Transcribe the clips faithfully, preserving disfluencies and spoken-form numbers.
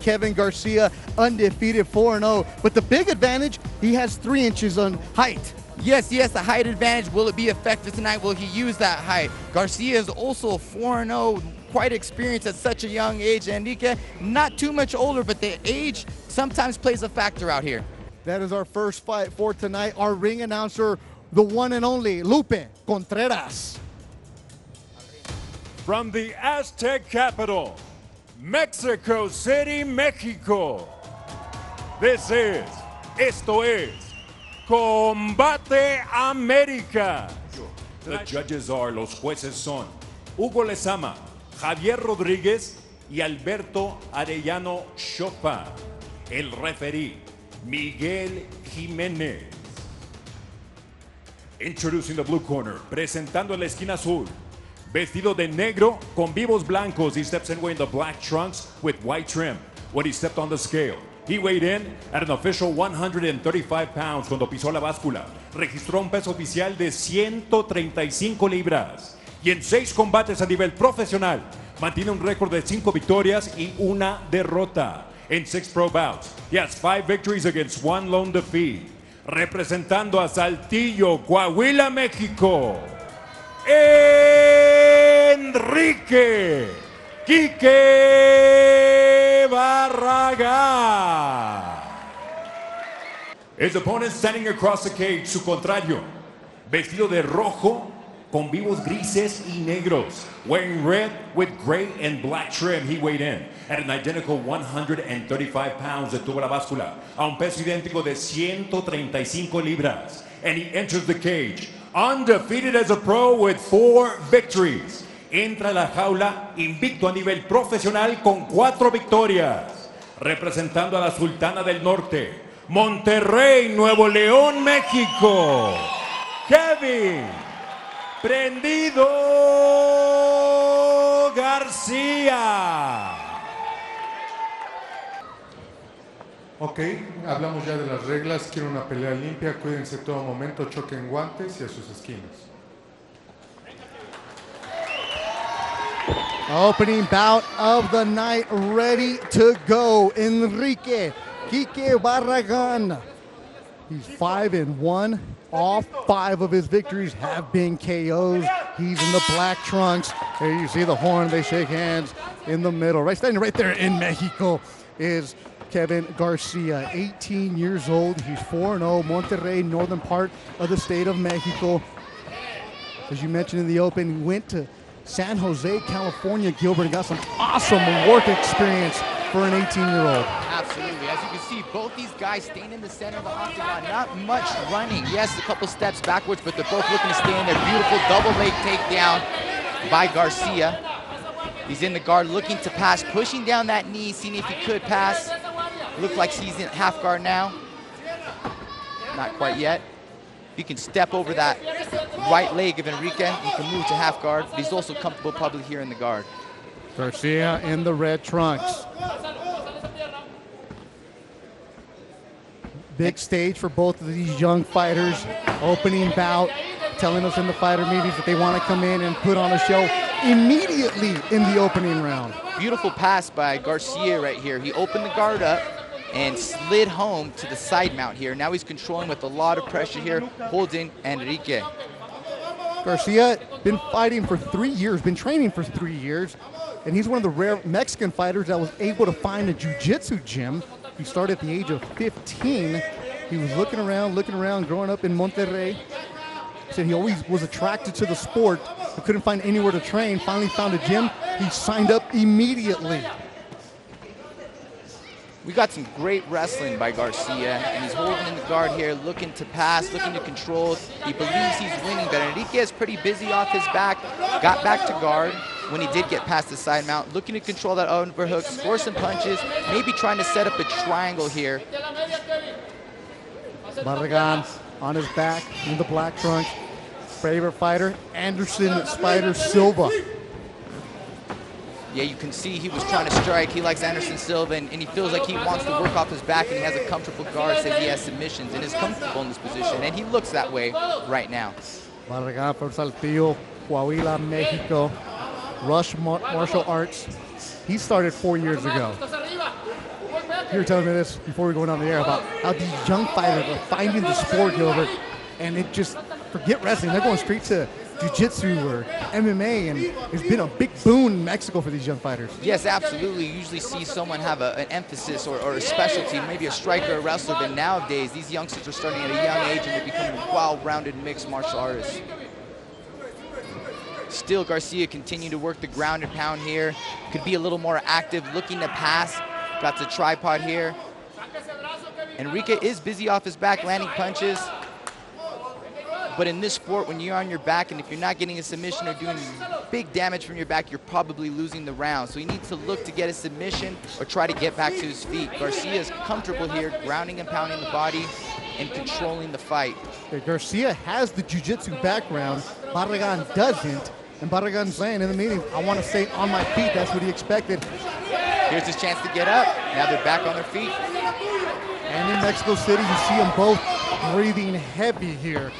Kevin Garcia, undefeated, four and oh. But the big advantage, he has three inches on height. Yes, yes, the height advantage. Will it be effective tonight? Will he use that height? Garcia is also four and oh, quite experienced at such a young age. Enrique, not too much older, but the age sometimes plays a factor out here. That is our first fight for tonight. Our ring announcer, the one and only Lupe Contreras. From the Aztec capital, Mexico City, Mexico. This is, esto es, Combate Americas. The judges are, los jueces son, Hugo Lezama, Javier Rodriguez y Alberto Arellano Chopa. El referee, Miguel Jimenez. Introducing the blue corner, presentando en la esquina azul, vestido de negro con vivos blancos. He steps in wearing the black trunks with white trim. When he stepped on the scale, he weighed in at an official one hundred thirty-five pounds. Cuando pisó la báscula, registró un peso oficial de ciento treinta y cinco libras. Y en seis combates a nivel profesional, mantiene un récord de cinco victorias y una derrota. In six pro bouts, he has five victories against one lone defeat. Representando a Saltillo, Coahuila, México, Enrique Quique Barragán. His opponent standing across the cage, su contrario, vestido de rojo con vivos grises y negros, wearing red with gray and black trim. He weighed in at an identical one hundred thirty-five pounds. Detuvo la báscula a un peso idéntico de ciento treinta y cinco libras. And he enters the cage, undefeated as a pro with four victories. Entra a la jaula invicto a nivel profesional con cuatro victorias. Representando a la Sultana del Norte, Monterrey, Nuevo León, México, Kevin Prendido García. Ok, hablamos ya de las reglas. Quiero una pelea limpia, cuídense todo momento, choquen guantes y a sus esquinas. Opening bout of the night, ready to go. Enrique Quique Barragán. He's five and one. All five of his victories have been K Os. He's in the black trunks. There you see the horn. They shake hands in the middle. Right standing right there in Mexico is Kevin Garcia, eighteen years old. He's four and oh, Monterrey, northern part of the state of Mexico. As you mentioned in the open, he went to San Jose, California, Gilbert, and got some awesome work experience for an eighteen-year-old. Absolutely. As you can see, both these guys staying in the center of the octagon. Not much running. Yes, a couple steps backwards, but they're both looking to stay in their beautiful double leg takedown by Garcia. He's in the guard, looking to pass, pushing down that knee, seeing if he could pass. Looks like he's in half guard now. Not quite yet. He can step over that right leg of Enrique. He can move to half guard, but he's also comfortable probably here in the guard. Garcia in the red trunks. Big stage for both of these young fighters. Opening bout, telling us in the fighter meetings that they want to come in and put on a show immediately in the opening round. Beautiful pass by Garcia right here. He opened the guard up and slid home to the side mount here. Now he's controlling with a lot of pressure here, holding Enrique. Garcia been fighting for three years, been training for three years, and he's one of the rare Mexican fighters that was able to find a jiu-jitsu gym. He started at the age of fifteen. He was looking around, looking around, growing up in Monterrey. Said he always was attracted to the sport, but couldn't find anywhere to train. Finally found a gym. He signed up immediately. We got some great wrestling by Garcia, and he's holding in the guard here, looking to pass, looking to control. He believes he's winning, but Enrique is pretty busy off his back. Got back to guard when he did get past the side mount, looking to control that overhook, score some punches, maybe trying to set up a triangle here. Barragán on his back in the black trunks. Favorite fighter, Anderson Spider Silva. Yeah, you can see he was trying to strike. He likes Anderson Silva, and, and he feels like he wants to work off his back, and he has a comfortable guard, says he has submissions, and is comfortable in this position, and he looks that way right now. Barragán from Saltillo, Coahuila, Mexico. Rush Martial Arts. He started four years ago. you were telling me this before we went on the air about how these young fighters are finding the sport, Gilbert, and it just, forget wrestling, they're going straight to jiu-jitsu or M M A, and it's been a big boon in Mexico for these young fighters. Yes, absolutely. You usually see someone have a, an emphasis or, or a specialty, maybe a striker or a wrestler, but nowadays these youngsters are starting at a young age and they're becoming well-rounded mixed martial artists. Still, Garcia continued to work the ground and pound here. Could be a little more active, looking to pass. Got the tripod here. Enrique is busy off his back, landing punches. But in this sport, when you're on your back and if you're not getting a submission or doing big damage from your back, you're probably losing the round. So he needs to look to get a submission or try to get back to his feet. Garcia is comfortable here, grounding and pounding the body and controlling the fight. Okay, Garcia has the jiu-jitsu background. Barragán doesn't. And Barragán's saying in the meeting, I want to stay on my feet. That's what he expected. Here's his chance to get up. Now they're back on their feet. And in Mexico City, you see them both breathing heavy here.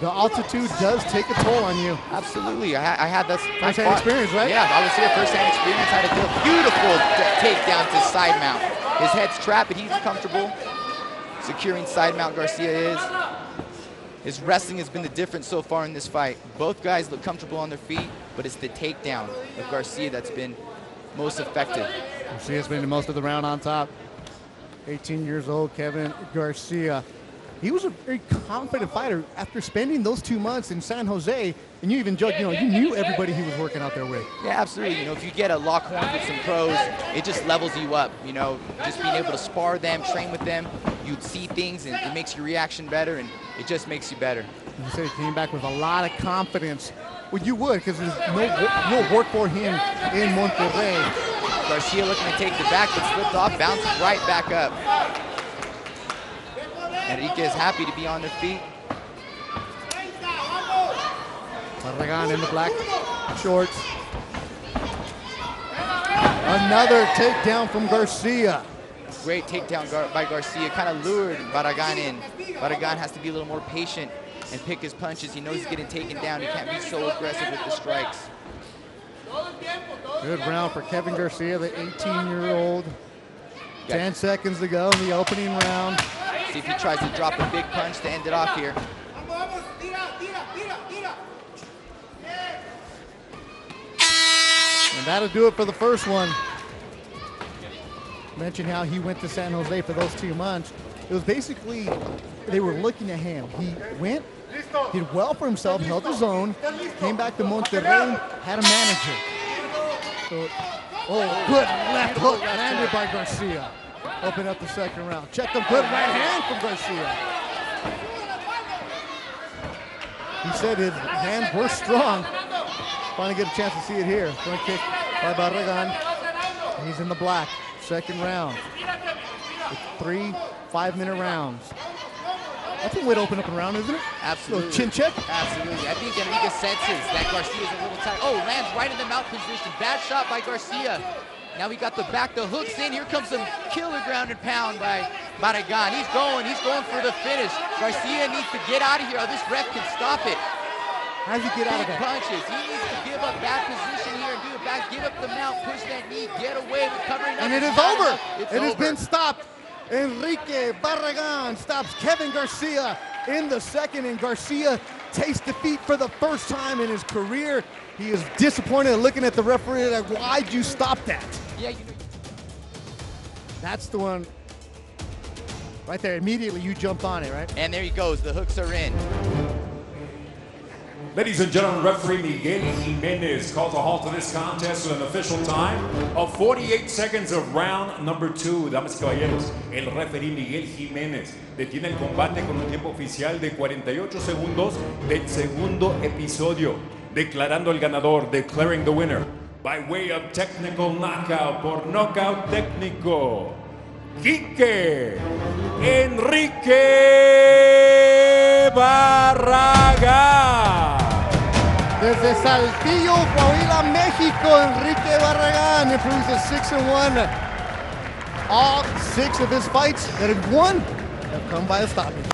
The altitude does take a toll on you. Absolutely. I, I had that first-hand experience, right? Yeah, I was here first-hand experience. Had a beautiful takedown to side mount. His head's trapped, but he's comfortable. Securing side mount, Garcia is. His wrestling has been the difference so far in this fight. Both guys look comfortable on their feet, but it's the takedown of Garcia that's been most effective. Garcia's been most of the round on top. eighteen years old, Kevin Garcia. He was a very confident fighter after spending those two months in San Jose, and you even judged, you know, you knew everybody he was working out there with. Yeah, absolutely. You know, if you get a lock horn with some pros, it just levels you up, you know, just being able to spar them, train with them, you see things, and it makes your reaction better, and it just makes you better. You said he came back with a lot of confidence. Well, you would, because there's no, no work for him in Monterrey. Garcia looking to take the back, but slipped off, bounces right back up. Enrique is happy to be on their feet. Barragán in the black shorts. Another takedown from Garcia. Great takedown gar by Garcia, kind of lured Barragán in. Barragán has to be a little more patient and pick his punches. He knows he's getting taken down. He can't be so aggressive with the strikes. Good round for Kevin Garcia, the eighteen-year-old. Ten seconds to go in the opening round. See if he tries to drop a big punch to end it off here. And that'll do it for the first one. Mentioned how he went to San Jose for those two months. It was basically, they were looking at him. He went, did well for himself, held his own, came back to Monterrey, had a manager. So, oh, good left hook landed by Garcia. Open up the second round. Check the good right hand from Garcia. He said his hands were strong. Finally get a chance to see it here. Front kick by Barragán. He's in the black. Second round. It's three five-minute rounds. That's a way to open up a round, isn't it? Absolutely. Chin check? Absolutely. I think Enrique senses that Garcia's a little tight. Oh, lands right in the mouth position. Bad shot by Garcia. Now we got the back, the hooks in. Here comes some killer ground and pound by Barragán. He's going, he's going for the finish. Garcia needs to get out of here, or this ref can stop it. How does he get out of that? Punches. He needs to give up bad position here and do it back. Give up the mount, push that knee, get away with covering up. And it is over. It's it over. Has been stopped. Enrique Barragán stops Kevin Garcia in the second, and Garcia tastes defeat for the first time in his career. He is disappointed looking at the referee, like, why'd you stop that? Yeah, you know. That's the one right there. Immediately you jumped on it, right? And there he goes. The hooks are in. Ladies and gentlemen, referee Miguel Jimenez calls a halt to this contest with an official time of forty-eight seconds of round number two. Damas y caballeros, el referee Miguel Jimenez detiene el combate con un tiempo oficial de cuarenta y ocho segundos del segundo episodio, declarando el ganador, declaring the winner, by way of technical knockout, por knockout técnico, Quique Enrique Barragán. Desde Saltillo, Coahuila, México, Enrique Barragán improves to six and one. All six of his fights that have won have come by a stoppage.